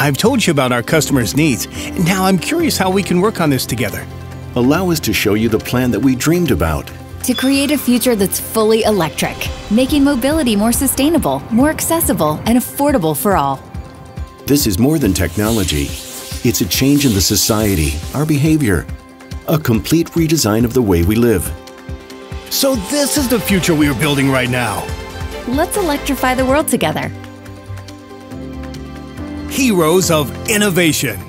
I've told you about our customers' needs, and now I'm curious how we can work on this together. Allow us to show you the plan that we dreamed about. To create a future that's fully electric, making mobility more sustainable, more accessible, and affordable for all. This is more than technology. It's a change in the society, our behavior, a complete redesign of the way we live. So this is the future we are building right now. Let's electrify the world together. Heroes of Innovation.